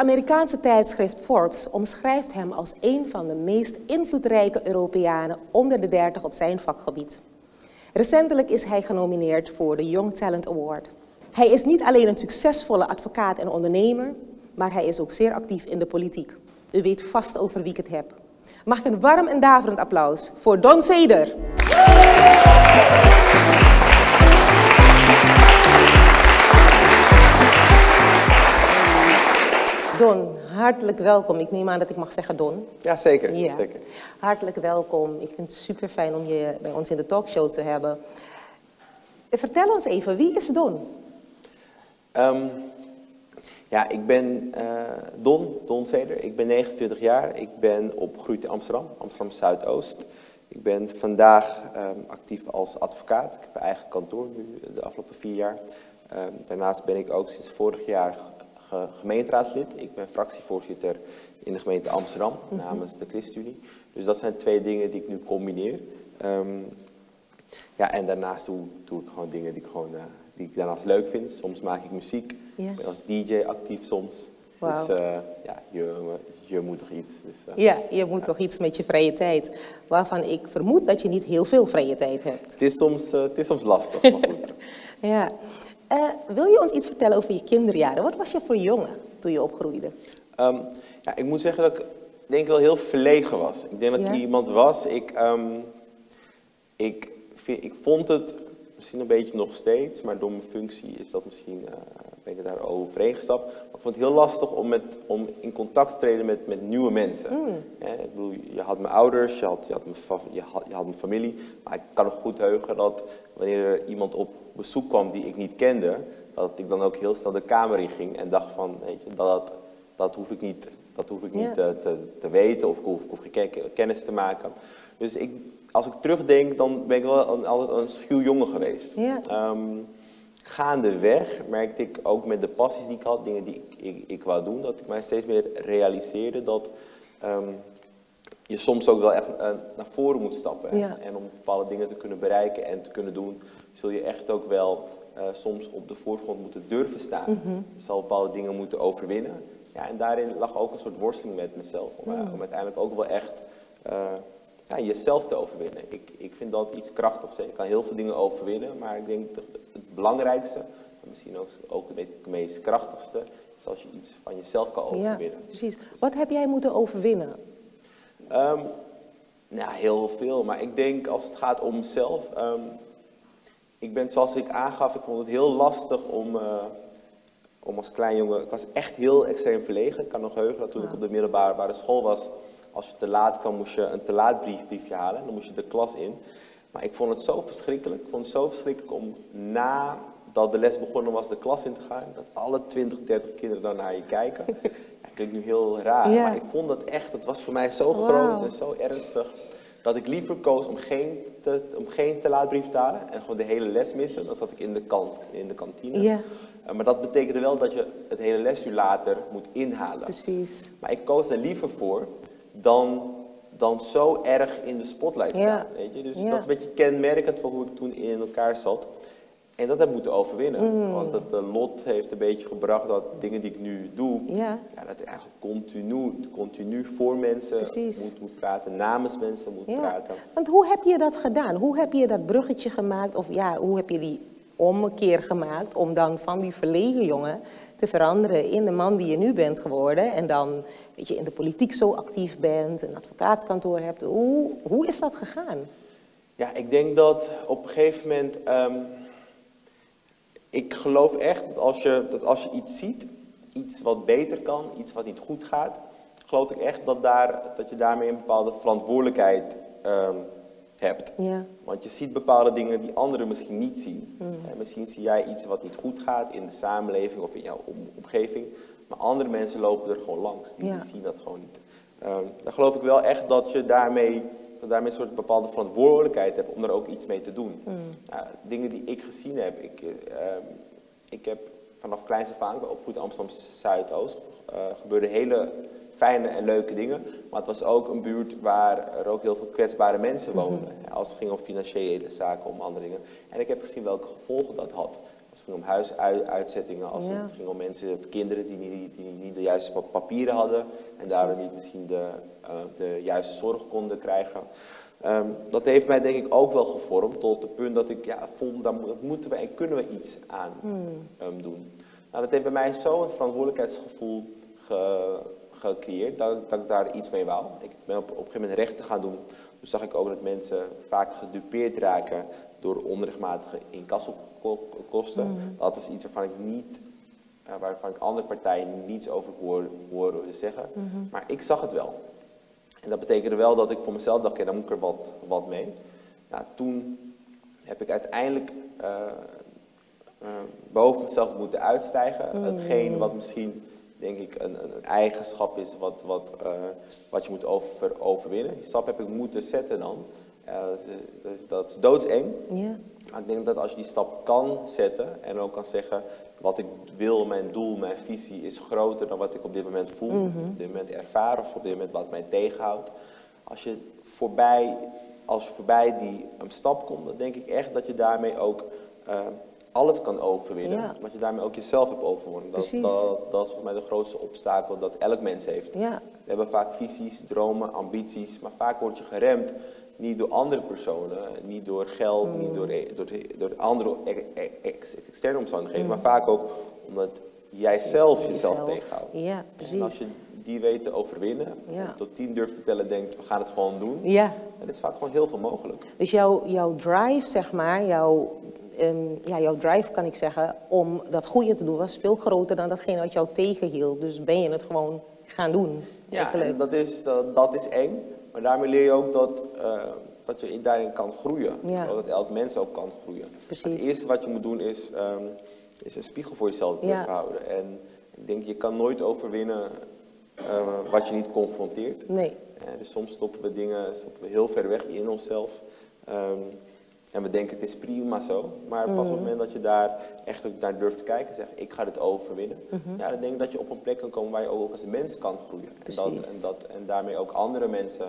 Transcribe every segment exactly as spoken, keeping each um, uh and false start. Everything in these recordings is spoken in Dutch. Amerikaanse tijdschrift Forbes omschrijft hem als een van de meest invloedrijke Europeanen onder de dertig op zijn vakgebied. Recentelijk is hij genomineerd voor de Young Talent Award. Hij is niet alleen een succesvolle advocaat en ondernemer, maar hij is ook zeer actief in de politiek. U weet vast over wie ik het heb. Mag ik een warm en daverend applaus voor Don Ceder. Don, hartelijk welkom. Ik neem aan dat ik mag zeggen Don. Ja, zeker. Ja. zeker. Hartelijk welkom. Ik vind het super fijn om je bij ons in de talkshow te hebben. Vertel ons even, wie is Don? Um, ja, ik ben uh, Don, Don Ceder. Ik ben negenentwintig jaar. Ik ben opgegroeid in Amsterdam, Amsterdam Zuidoost. Ik ben vandaag um, actief als advocaat. Ik heb een eigen kantoor nu de afgelopen vier jaar. Um, daarnaast ben ik ook sinds vorig jaar gemeenteraadslid. Ik ben fractievoorzitter in de gemeente Amsterdam namens de ChristenUnie. Dus dat zijn twee dingen die ik nu combineer. Um, ja, en daarnaast doe, doe ik gewoon dingen die ik, gewoon, uh, die ik daarnaast leuk vind. Soms maak ik muziek. Ja. Ik ben als D J actief soms. Wow. Dus uh, ja, je, je moet toch iets. Dus, uh, ja, je moet ja. toch iets met je vrije tijd. Waarvan ik vermoed dat je niet heel veel vrije tijd hebt. Het is soms, uh, het is soms lastig. Maar goed. Ja. Uh, wil je ons iets vertellen over je kinderjaren? Wat was je voor jongen toen je opgroeide? Um, ja, ik moet zeggen dat ik denk wel heel verlegen was. Ik denk dat ja. ik iemand was. Ik, um, ik, ik vond het misschien een beetje nog steeds, maar door mijn functie is dat misschien, uh, ben ik daar overheen gestapt. Maar ik vond het heel lastig om, met, om in contact te treden met, met nieuwe mensen. Mm. Ja, ik bedoel, je had mijn ouders, je had, je, had mijn, je, had, je had mijn familie, maar ik kan nog goed heugen dat wanneer er iemand op bezoek kwam die ik niet kende, dat ik dan ook heel snel de kamer in ging en dacht van, weet je, dat, dat hoef ik niet, dat hoef ik niet ja. te, te, te weten of ik hoef, hoef geen kennis te maken. Dus ik, als ik terugdenk, dan ben ik wel een, altijd een schuw jongen geweest. Ja. Um, gaandeweg merkte ik ook met de passies die ik had, dingen die ik, ik, ik wou doen, dat ik mij steeds meer realiseerde dat um, je soms ook wel echt uh, naar voren moet stappen. Ja. En, en om bepaalde dingen te kunnen bereiken en te kunnen doen, zul je echt ook wel uh, soms op de voorgrond moeten durven staan. Mm-hmm. Je zal bepaalde dingen moeten overwinnen. Ja, en daarin lag ook een soort worsteling met mezelf. Om, mm. uh, om uiteindelijk ook wel echt uh, ja, jezelf te overwinnen. Ik, ik vind dat iets krachtigs. Hè. Je kan heel veel dingen overwinnen, maar ik denk dat het belangrijkste, en misschien ook, ook het meest krachtigste, is als je iets van jezelf kan overwinnen. Ja, precies. Wat heb jij moeten overwinnen? Um, nou, heel veel. Maar ik denk als het gaat om mezelf. Um, Ik ben, zoals ik aangaf, ik vond het heel lastig om, uh, om als klein jongen... Ik was echt heel extreem verlegen. Ik kan nog heugen dat toen ik op de middelbare school was... Als je te laat kwam, moest je een te laat brief, briefje halen. Dan moest je de klas in. Maar ik vond het zo verschrikkelijk. Ik vond het zo verschrikkelijk om nadat de les begonnen was de klas in te gaan... Dat alle twintig, dertig kinderen dan naar je kijken. Dat klinkt nu heel raar. Yeah. Maar ik vond dat echt, dat was voor mij zo groot wow. en zo ernstig... Dat ik liever koos om geen te, om geen te laat brief te halen en gewoon de hele les missen. Dan zat ik in de, kant, in de kantine. Yeah. Uh, maar dat betekende wel dat je het hele lesuur later moet inhalen. Precies. Maar ik koos er liever voor dan, dan zo erg in de spotlight staan. Yeah. Weet je? Dus yeah. dat is een beetje kenmerkend voor hoe ik toen in elkaar zat. En dat heb ik moeten overwinnen. Mm. Want het uh, lot heeft een beetje gebracht dat dingen die ik nu doe, ja. Ja, dat ik eigenlijk continu, continu voor mensen moet, moet praten, namens mensen moet ja. praten. Want hoe heb je dat gedaan? Hoe heb je dat bruggetje gemaakt? Of ja, hoe heb je die ommekeer gemaakt om dan van die verlegen jongen te veranderen in de man die je nu bent geworden? En dan weet je, in de politiek zo actief bent, een advocaatkantoor hebt. Hoe, hoe is dat gegaan? Ja, ik denk dat op een gegeven moment... Um, Ik geloof echt dat als, je, dat als je iets ziet, iets wat beter kan, iets wat niet goed gaat, geloof ik echt dat, daar, dat je daarmee een bepaalde verantwoordelijkheid um, hebt. Ja. Want je ziet bepaalde dingen die anderen misschien niet zien. Mm. Eh, misschien zie jij iets wat niet goed gaat in de samenleving of in jouw om, omgeving, maar andere mensen lopen er gewoon langs. Die, ja. die zien dat gewoon niet. Um, dan geloof ik wel echt dat je daarmee... dat daarmee een soort bepaalde verantwoordelijkheid heb om er ook iets mee te doen. Mm. Nou, dingen die ik gezien heb, ik, uh, ik heb vanaf kleins af aan, ik ben opgegroeid in Amsterdam Zuidoost, uh, gebeurden hele fijne en leuke dingen, maar het was ook een buurt waar er ook heel veel kwetsbare mensen woonden. Mm-hmm. Als het ging om financiële zaken, om andere dingen. En ik heb gezien welke gevolgen dat had. Als het ging om huisuitzettingen, als ja. het ging om mensen, kinderen die niet, die niet de juiste papieren hadden en daardoor niet misschien de, uh, de juiste zorg konden krijgen. Um, dat heeft mij denk ik ook wel gevormd tot het punt dat ik ja, voelde, daar moeten we en kunnen we iets aan hmm. um, doen. Nou, dat heeft bij mij zo een verantwoordelijkheidsgevoel ge, gecreëerd dat, dat ik daar iets mee wou. Ik ben op, op een gegeven moment rechten gaan doen. Toen zag ik ook dat mensen vaak gedupeerd raken door onrechtmatige incassokosten. Mm. Dat was iets waarvan ik niet, waarvan ik andere partijen niets over hoorde zeggen. Mm-hmm. Maar ik zag het wel. En dat betekende wel dat ik voor mezelf dacht, ja, daar moet ik er wat, wat mee. Nou, toen heb ik uiteindelijk uh, uh, boven mezelf moeten uitstijgen. Mm. Hetgeen wat misschien, denk ik, een, een eigenschap is wat, wat, uh, wat je moet over, overwinnen. Die stap heb ik moeten zetten dan. Uh, dat, is, dat is doodseng. Yeah. Maar ik denk dat als je die stap kan zetten en ook kan zeggen, wat ik wil, mijn doel, mijn visie is groter dan wat ik op dit moment voel, mm-hmm. op dit moment ervaar of op dit moment wat mij tegenhoudt. Als je voorbij, als je voorbij die um, stap komt, dan denk ik echt dat je daarmee ook uh, alles kan overwinnen. Ja. Wat je daarmee ook jezelf hebt overwonnen. Dat, dat, dat is voor mij de grootste obstakel dat elk mens heeft. Ja. We hebben vaak visies, dromen, ambities, maar vaak word je geremd. Niet door andere personen, niet door geld, mm. niet door, door, door andere ex, externe omstandigheden, mm. maar vaak ook omdat jij precies, zelf jezelf, jezelf tegenhoudt. Ja, precies. En als je die weet te overwinnen, ja. tot tien durft te tellen, denkt we gaan het gewoon doen, ja. dan is vaak gewoon heel veel mogelijk. Dus jouw, jouw drive, zeg maar, jouw, um, ja, jouw drive kan ik zeggen, om dat goede te doen was veel groter dan datgene wat jou tegenhield. Dus ben je het gewoon gaan doen. Ja, en dat, is, dat, dat is eng. Maar daarmee leer je ook dat, uh, dat je daarin kan groeien. Ja. Dat elk mens ook kan groeien. Precies. Het eerste wat je moet doen is, um, is een spiegel voor jezelf ja. houden. En ik denk, je kan nooit overwinnen uh, wat je niet confronteert. Nee. Uh, dus soms stoppen we dingen stoppen we heel ver weg in onszelf. Um, en we denken, het is prima zo. Maar pas mm-hmm. op het moment dat je daar echt ook naar durft te kijken en zegt, ik ga dit overwinnen. Mm-hmm. Ja, dan denk ik dat je op een plek kan komen waar je ook als mens kan groeien. En, dat, en, dat, en daarmee ook andere mensen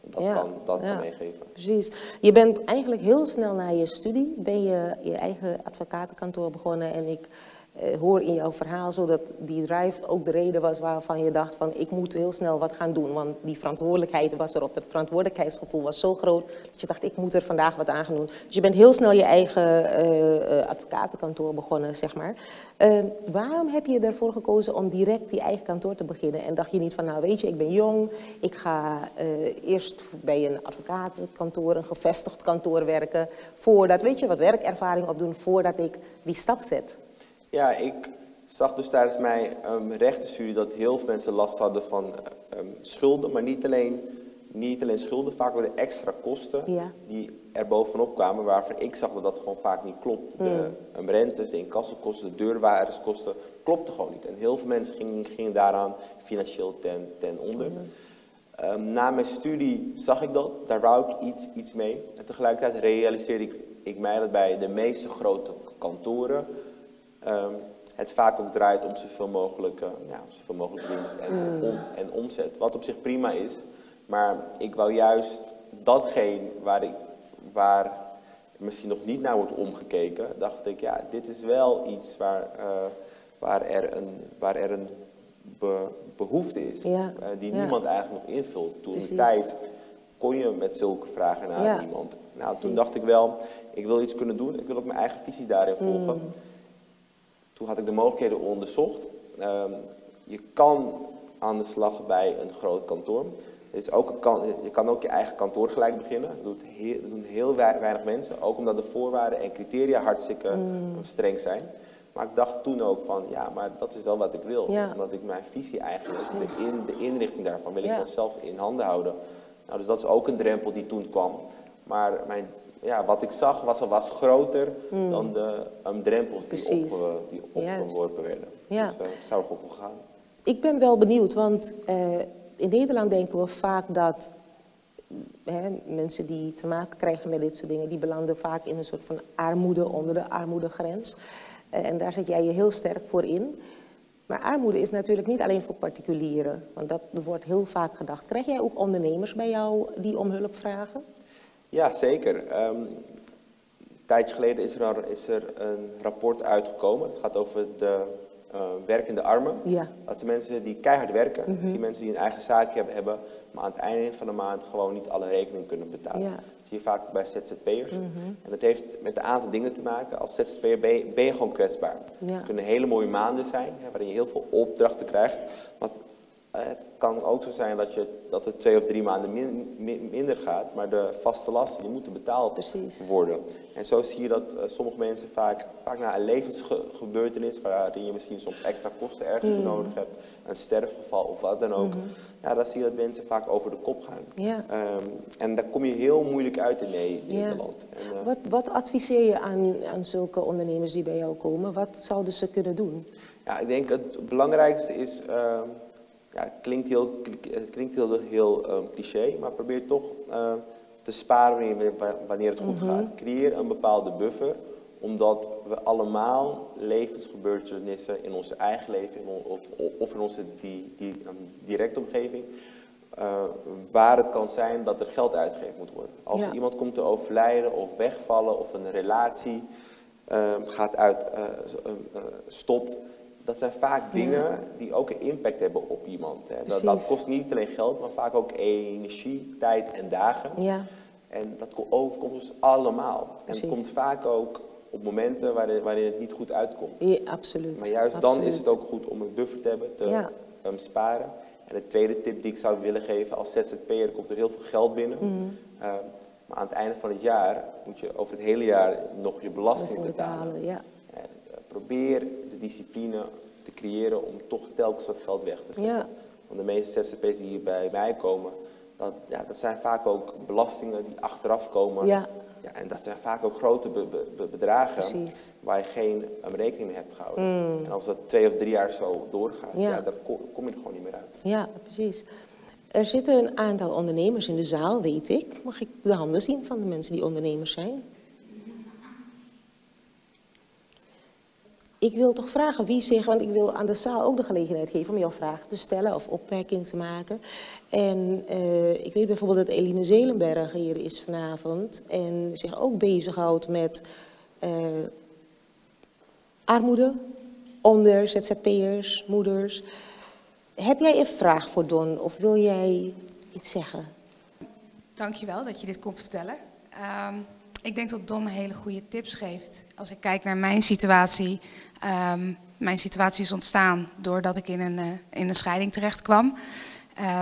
dat, ja. kan, dat ja. kan meegeven. Precies. Je bent eigenlijk heel snel na je studie, ben je je eigen advocatenkantoor begonnen. En ik eh, hoor in jouw verhaal zo dat die drive ook de reden was waarvan je dacht van, ik moet heel snel wat gaan doen. Want die verantwoordelijkheid was erop, dat verantwoordelijkheidsgevoel was zo groot dat je dacht, ik moet er vandaag wat aan gaan doen. Dus je bent heel snel je eigen eh, advocatenkantoor begonnen, zeg maar. Uh, waarom heb je ervoor gekozen om direct je eigen kantoor te beginnen? En dacht je niet van, nou weet je, ik ben jong, ik ga uh, eerst bij een advocatenkantoor, een gevestigd kantoor werken, voordat, weet je, wat werkervaring opdoen, voordat ik die stap zet? Ja, ik zag dus tijdens mijn um, rechtenstudie dat heel veel mensen last hadden van um, schulden, maar niet alleen... Niet alleen schulden, vaak worden extra kosten ja. die er bovenop kwamen, waarvan ik zag dat dat gewoon vaak niet klopt. Mm. De um, rentes, de incassokosten, de deurwaarderskosten, klopte gewoon niet. En heel veel mensen gingen, gingen daaraan financieel ten, ten onder. Mm. Um, na mijn studie zag ik dat, daar wou ik iets, iets mee. En tegelijkertijd realiseerde ik, ik mij dat bij de meeste grote kantoren um, het vaak ook draait om zoveel mogelijk, uh, ja, zoveel mogelijk winst en, mm. om, en omzet. Wat op zich prima is. Maar ik wou juist datgene waar, ik, waar misschien nog niet naar wordt omgekeken, dacht ik, ja, dit is wel iets waar, uh, waar er een, waar er een be, behoefte is, ja. uh, die ja. niemand eigenlijk nog invult. Toen de tijd kon je met zulke vragen naar ja. iemand. Nou, precies. Toen dacht ik wel, ik wil iets kunnen doen, ik wil ook mijn eigen visie daarin volgen. Mm. Toen had ik de mogelijkheden onderzocht. Uh, je kan aan de slag bij een groot kantoor. Dus ook kan, je kan ook je eigen kantoor gelijk beginnen. Dat doet heel, doen heel weinig mensen. Ook omdat de voorwaarden en criteria hartstikke mm. streng zijn. Maar ik dacht toen ook van, ja, maar dat is wel wat ik wil. Ja. Omdat ik mijn visie eigenlijk, de, in, de inrichting daarvan, wil ja. ik wel zelf in handen houden. Nou, dus dat is ook een drempel die toen kwam. Maar mijn, ja, wat ik zag was, was groter mm. dan de um, drempels die, op, die opgeworpen werden. Ja. Dus daar uh, zou ik gewoon voor gaan. Ik ben wel benieuwd, want... Uh, in Nederland denken we vaak dat hè, mensen die te maken krijgen met dit soort dingen, die belanden vaak in een soort van armoede onder de armoedegrens. En daar zet jij je heel sterk voor in. Maar armoede is natuurlijk niet alleen voor particulieren, want dat wordt heel vaak gedacht. Krijg jij ook ondernemers bij jou die om hulp vragen? Ja, zeker. Um, tijdje geleden is er een, is er een rapport uitgekomen. Het gaat over de uh, werkende armen. Ja. Dat zijn mensen die keihard werken. Mm-hmm. Dat zijn mensen die een eigen zaakje hebben, maar aan het einde van de maand gewoon niet alle rekeningen kunnen betalen. Ja. Dat zie je vaak bij Z Z P'ers. Mm-hmm. En dat heeft met een aantal dingen te maken. Als Z Z P'er ben je, ben je gewoon kwetsbaar. Ja. Het kunnen hele mooie maanden zijn, hè, waarin je heel veel opdrachten krijgt. Want het kan ook zo zijn dat, je, dat het twee of drie maanden min, min, minder gaat, maar de vaste lasten die moeten betaald Precies. worden. En zo zie je dat uh, sommige mensen vaak, vaak na een levensgebeurtenis, waarin je misschien soms extra kosten ergens mm. nodig hebt, een sterfgeval of wat dan ook, mm-hmm. ja, dan zie je dat mensen vaak over de kop gaan. Yeah. Um, en daar kom je heel moeilijk uit in, in yeah. Nederland. En, uh, wat, wat adviseer je aan, aan zulke ondernemers die bij jou komen? Wat zouden ze kunnen doen? Ja, ik denk het belangrijkste is... Uh, Ja, het klinkt heel, het klinkt heel, heel um, cliché, maar probeer toch uh, te sparen wanneer het goed mm-hmm. gaat. Creëer een bepaalde buffer, omdat we allemaal levensgebeurtenissen in ons eigen leven in on, of, of in onze di, di, um, directe omgeving, uh, waar het kan zijn dat er geld uitgegeven moet worden. Als ja. iemand komt te overlijden of wegvallen of een relatie uh, gaat uit, uh, uh, uh, stopt. Dat zijn vaak dingen ja. die ook een impact hebben op iemand. Hè. Dat, dat kost niet alleen geld, maar vaak ook energie, tijd en dagen. Ja. En dat overkomt ons allemaal. Precies. En het komt vaak ook op momenten waarin, waarin het niet goed uitkomt. Ja, absoluut. Maar juist absoluut. Dan is het ook goed om een buffer te hebben, te ja. um, sparen. En de tweede tip die ik zou willen geven, als Z Z P'er komt er heel veel geld binnen. Mm. Uh, maar aan het einde van het jaar moet je over het hele jaar nog je belasting betalen. betalen ja. en, uh, probeer... discipline te creëren om toch telkens wat geld weg te zetten. Ja. Want de meeste Z Z P'ers die hier bij mij komen, dat, ja, dat zijn vaak ook belastingen die achteraf komen. Ja. Ja, en dat zijn vaak ook grote be be bedragen Precies. waar je geen um, rekening mee hebt gehouden. Mm. En als dat twee of drie jaar zo doorgaat, ja. Ja, dan ko kom je er gewoon niet meer uit. Ja, precies. Er zitten een aantal ondernemers in de zaal, weet ik. Mag ik de handen zien van de mensen die ondernemers zijn? Ik wil toch vragen wie zich, want ik wil aan de zaal ook de gelegenheid geven om jouw vragen te stellen of opmerkingen te maken. En uh, ik weet bijvoorbeeld dat Eline Zeelenberg hier is vanavond en zich ook bezighoudt met uh, armoede onder Z Z P'ers, moeders. Heb jij een vraag voor Don of wil jij iets zeggen? Dankjewel dat je dit komt vertellen. Um... Ik denk dat Don hele goede tips geeft. Als ik kijk naar mijn situatie. Um, mijn situatie is ontstaan doordat ik in een, uh, in een scheiding terecht kwam.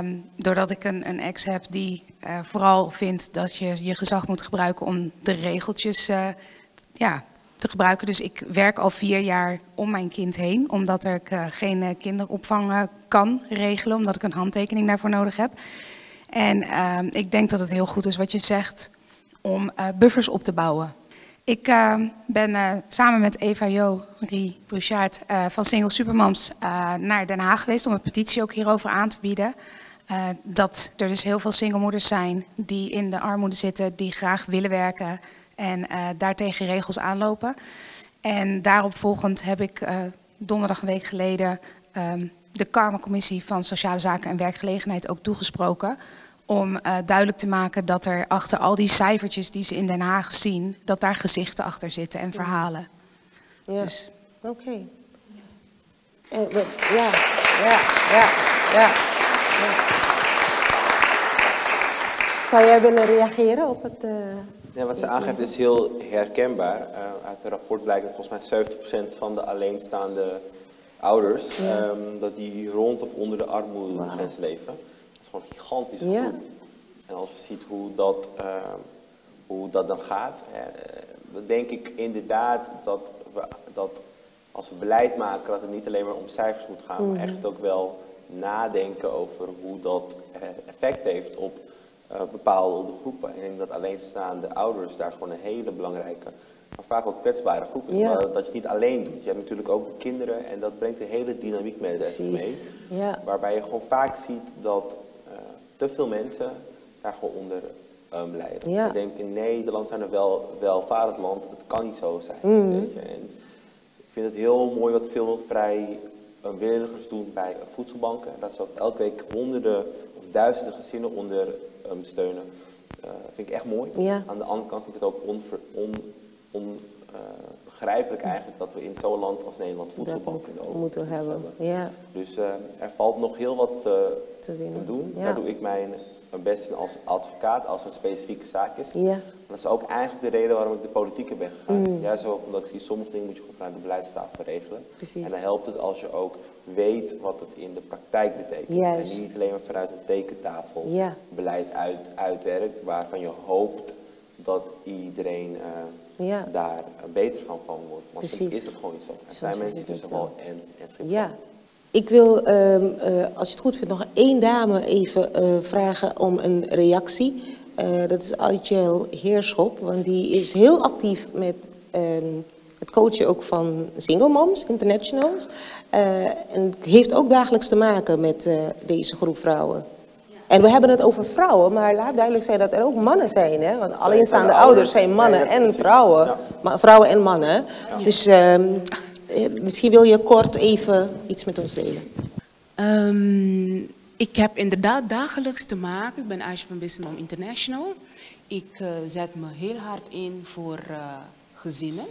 Um, doordat ik een, een ex heb die uh, vooral vindt dat je je gezag moet gebruiken om de regeltjes uh, ja, te gebruiken. Dus ik werk al vier jaar om mijn kind heen. Omdat ik uh, geen uh, kinderopvang uh, kan regelen. Omdat ik een handtekening daarvoor nodig heb. En uh, ik denk dat het heel goed is wat je zegt. Om uh, buffers op te bouwen. Ik uh, ben uh, samen met Eva-Jo Marie Brouchard uh, van Single Supermoms uh, naar Den Haag geweest om een petitie ook hierover aan te bieden. Uh, dat er dus heel veel singlemoeders zijn die in de armoede zitten, die graag willen werken en uh, daartegen regels aanlopen. En daarop volgend heb ik uh, donderdag een week geleden um, de Kamercommissie van Sociale Zaken en Werkgelegenheid ook toegesproken. Om uh, duidelijk te maken dat er achter al die cijfertjes die ze in Den Haag zien, dat daar gezichten achter zitten en verhalen. Ja, dus. Oké. Okay. Ja. Ja, ja, ja, ja. Zou jij willen reageren op het... Uh... Ja, wat ze aangeeft is heel herkenbaar. Uh, uit het rapport blijkt dat volgens mij zeventig procent van de alleenstaande ouders, ja. um, dat die rond of onder de armoedegrens wow. leven. Gewoon gigantisch goed. Ja. En als je ziet hoe dat, uh, hoe dat dan gaat, uh, dan denk ik inderdaad dat, we, dat als we beleid maken, dat het niet alleen maar om cijfers moet gaan, mm-hmm. maar echt ook wel nadenken over hoe dat uh, effect heeft op uh, bepaalde groepen. En ik denk dat alleenstaande ouders daar gewoon een hele belangrijke, maar vaak ook kwetsbare groep is. Ja. Maar dat je het niet alleen doet. Je hebt natuurlijk ook kinderen en dat brengt een hele dynamiek mee. Precies. Ja. Waarbij je gewoon vaak ziet dat te veel mensen daar gewoon onder um, lijden. Ja. Ik denk in Nederland zijn er wel welvarend land. Het kan niet zo zijn. Mm. Weet je? En ik vind het heel mooi wat veel vrijwilligers doen bij voedselbanken. Dat ze ook elke week honderden of duizenden gezinnen ondersteunen. Um, uh, dat vind ik echt mooi. Ja. Aan de andere kant vind ik het ook onver, on, onbegrijpelijk uh, eigenlijk dat we in zo'n land als Nederland voedselbanken moet, moeten hebben. hebben. Ja. Dus uh, er valt nog heel wat uh, te, te doen. Ja. Daar doe ik mijn best in als advocaat, als een specifieke zaak is. Ja. Dat is ook eigenlijk de reden waarom ik de politiek in ben gegaan. Mm. Juist ook omdat ik zie, sommige dingen moet je gewoon vanuit de beleidstafel regelen. Precies. En dan helpt het als je ook weet wat het in de praktijk betekent. Juist. En niet alleen maar vanuit een tekentafel ja. beleid uit, uitwerkt, waarvan je hoopt dat iedereen uh, ja. daar beter van, van wordt. Want Precies. soms is het gewoon niet zo. Er zijn mensen tussen wal en, en schip. Ja. Ik wil, um, uh, als je het goed vindt, nog één dame even uh, vragen om een reactie. Uh, dat is Aïtjel Heerschop, want die is heel actief met uh, het coachen ook van Single Moms Internationals. Uh, en heeft ook dagelijks te maken met uh, deze groep vrouwen. En we hebben het over vrouwen, maar laat duidelijk zijn dat er ook mannen zijn. Hè? Want alleenstaande ouders zijn mannen en vrouwen. Ja. Maar vrouwen en mannen. Ja. Dus um, misschien wil je kort even iets met ons delen. Um, ik heb inderdaad dagelijks te maken. Ik ben Aïtjel van Business Mom International. Ik uh, zet me heel hard in voor uh, gezinnen.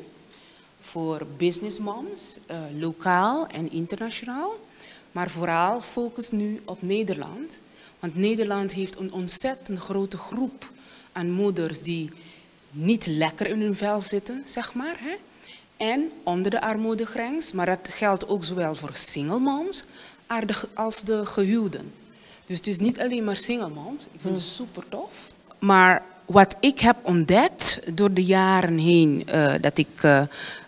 Voor business moms, uh, lokaal en internationaal. Maar vooral focus nu op Nederland. Want Nederland heeft een ontzettend grote groep aan moeders die niet lekker in hun vel zitten, zeg maar. Hè? En onder de armoedegrens, maar dat geldt ook zowel voor single moms als de gehuwden. Dus het is niet alleen maar single moms, ik vind het super tof. Maar wat ik heb ontdekt door de jaren heen, uh, dat ik uh,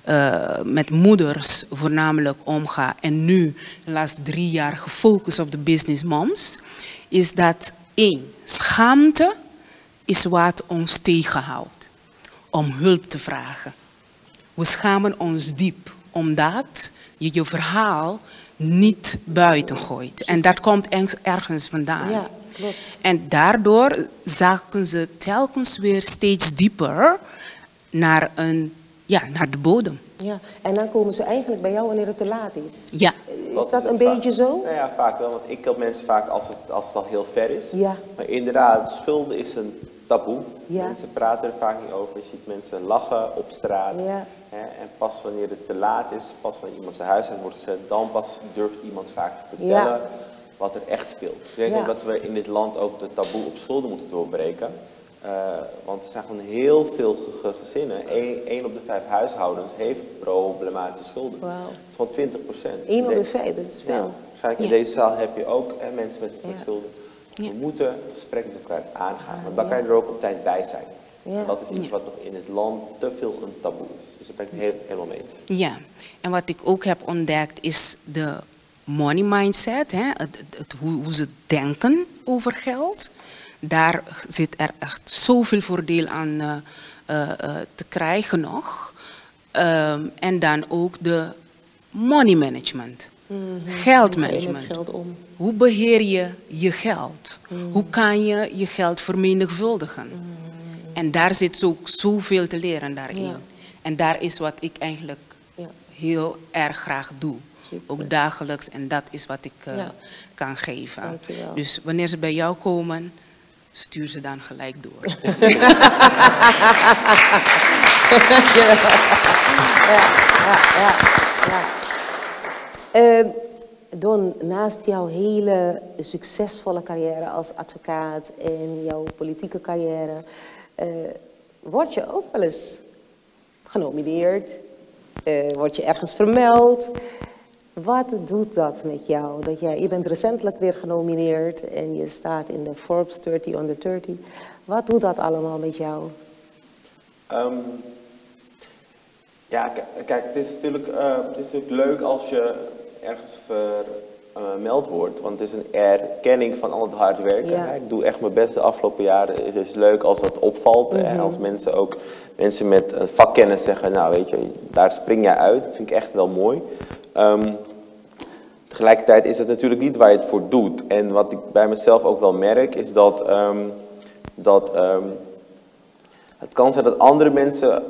uh, met moeders voornamelijk omga en nu de laatste drie jaar gefocust op de business moms, is dat één, schaamte is wat ons tegenhoudt om hulp te vragen. We schamen ons diep, omdat je je verhaal niet buiten gooit. En dat komt ergens vandaan. Ja, klopt. En daardoor zakken ze telkens weer steeds dieper naar, een, ja, naar de bodem. Ja, en dan komen ze eigenlijk bij jou wanneer het te laat is. Ja. Is dat een beetje zo? Nou ja, vaak wel. Want ik help mensen vaak als het, als het al heel ver is. Ja. Maar inderdaad, schulden is een taboe. Ja. Mensen praten er vaak niet over. Je ziet mensen lachen op straat. Ja. Hè? En pas wanneer het te laat is, pas wanneer iemand zijn huis uit wordt gezet, dan pas durft iemand vaak te vertellen ja. wat er echt speelt. Dus ik denk ja. dat we in dit land ook de taboe op schulden moeten doorbreken. Uh, want er zijn gewoon heel veel ge gezinnen. één op de vijf huishoudens heeft problematische schulden. Wow. Dat is gewoon twintig procent. één op de vijf, dat is veel. Ja, waarschijnlijk in ja. deze zaal heb je ook hè, mensen met, met ja. schulden. We ja. moeten het gesprek met elkaar aangaan. Want dan ja. kan je er ook op tijd bij zijn. Ja. En dat is iets ja. wat nog in het land te veel een taboe is. Dus daar ben ik het helemaal mee eens. Ja, en wat ik ook heb ontdekt is de money mindset. Hè? Het, het, het, hoe, hoe ze denken over geld. Daar zit er echt zoveel voordeel aan uh, uh, uh, te krijgen nog. Um, en dan ook de money management. Mm-hmm. Geldmanagement. Geld om. Hoe beheer je je geld? Mm-hmm. Hoe kan je je geld vermenigvuldigen? Mm-hmm. En daar zit ook zoveel te leren daarin. Ja. En daar is wat ik eigenlijk ja. heel erg graag doe. Super. Ook dagelijks. En dat is wat ik uh, ja. kan geven. Dankjewel. Dus wanneer ze bij jou komen, stuur ze dan gelijk door. Ja, ja, ja, ja. Uh, Don, naast jouw hele succesvolle carrière als advocaat en jouw politieke carrière, uh, word je ook wel eens genomineerd? Uh, word je ergens vermeld? Wat doet dat met jou? Dat jij, je bent recentelijk weer genomineerd en je staat in de Forbes dertig onder dertig. Wat doet dat allemaal met jou? Um, ja, kijk, het is, natuurlijk, uh, het is natuurlijk leuk als je ergens vermeld uh, wordt. Want het is een erkenning van al het hard werken. Ja. Ik doe echt mijn best de afgelopen jaren. Het is leuk als dat opvalt. Mm-hmm. En als mensen ook mensen met vakkennis zeggen, nou weet je, daar spring jij uit. Dat vind ik echt wel mooi. Um, tegelijkertijd is het natuurlijk niet waar je het voor doet. En wat ik bij mezelf ook wel merk, is dat, um, dat um, het kan zijn dat andere mensen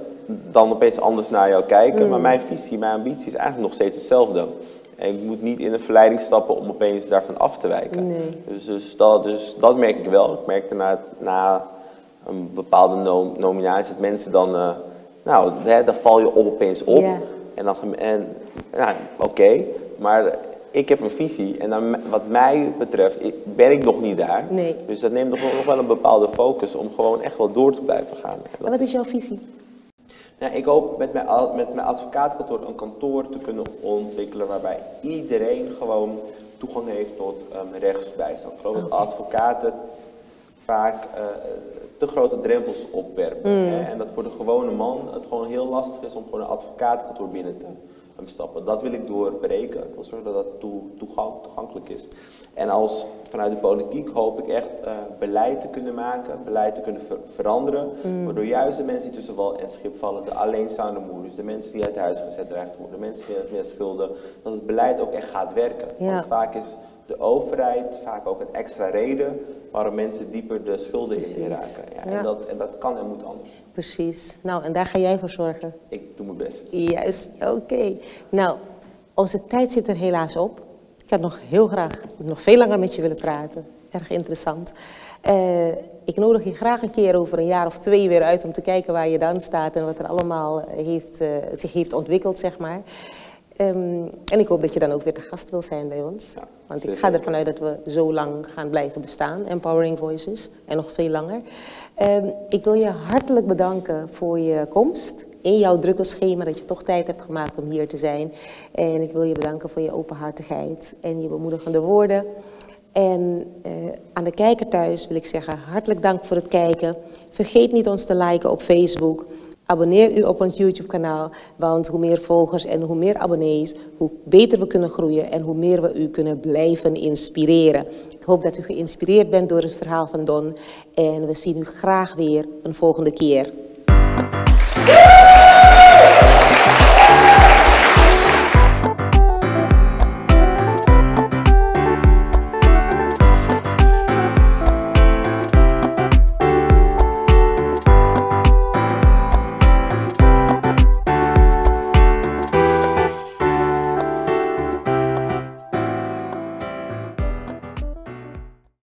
dan opeens anders naar jou kijken. Mm. Maar mijn visie, mijn ambitie is eigenlijk nog steeds hetzelfde. En ik moet niet in een verleiding stappen om opeens daarvan af te wijken. Nee. Dus, dus, dat, dus dat merk ik wel. Ik merkte na, na een bepaalde nom- nominatie dat mensen dan... Uh, Nou, hè, dan val je op, opeens op. Yeah. En dan, en, nou, oké, okay, maar ik heb een visie. En dan, wat mij betreft ben ik nog niet daar. Nee. Dus dat neemt nog, nog wel een bepaalde focus om gewoon echt wel door te blijven gaan. En wat is jouw visie? Nou, ik hoop met mijn, met mijn advocaatkantoor een kantoor te kunnen ontwikkelen waarbij iedereen gewoon toegang heeft tot um, rechtsbijstand. Ik geloof okay. dat advocaten vaak uh, te grote drempels opwerpen. Mm. Hè? En dat voor de gewone man het gewoon heel lastig is om gewoon een advocaatkantoor binnen te um, stappen. Dat wil ik doorbreken. Ik wil zorgen dat dat toe, toegang, toegankelijk is. En als vanuit de politiek hoop ik echt uh, beleid te kunnen maken, beleid te kunnen ver veranderen. Mm. Waardoor juist de mensen die tussen wal en schip vallen, de alleenstaande moeders, de mensen die uit huis gezet dreigen te worden, de mensen die het meer schulden, dat het beleid ook echt gaat werken. Ja. Want vaak is de overheid vaak ook een extra reden waarom mensen dieper de schulden Precies. in raken. Ja, en, ja. dat, en dat kan en moet anders. Precies. Nou, en daar ga jij voor zorgen? Ik doe mijn best. Juist, oké. Okay. Nou, onze tijd zit er helaas op. Ik had nog heel graag, nog veel langer met je willen praten. Erg interessant. Uh, ik nodig je graag een keer over een jaar of twee weer uit om te kijken waar je dan staat en wat er allemaal heeft, uh, zich heeft ontwikkeld, zeg maar. Um, en ik hoop dat je dan ook weer te gast wil zijn bij ons. Ja, want ik ga ervan uit dat we zo lang gaan blijven bestaan. Empowering Voices. En nog veel langer. Um, ik wil je hartelijk bedanken voor je komst. In jouw drukke schema dat je toch tijd hebt gemaakt om hier te zijn. En ik wil je bedanken voor je openhartigheid en je bemoedigende woorden. En uh, aan de kijker thuis wil ik zeggen hartelijk dank voor het kijken. Vergeet niet ons te liken op Facebook. Abonneer u op ons YouTube-kanaal, want hoe meer volgers en hoe meer abonnees, hoe beter we kunnen groeien en hoe meer we u kunnen blijven inspireren. Ik hoop dat u geïnspireerd bent door het verhaal van Don en we zien u graag weer een volgende keer.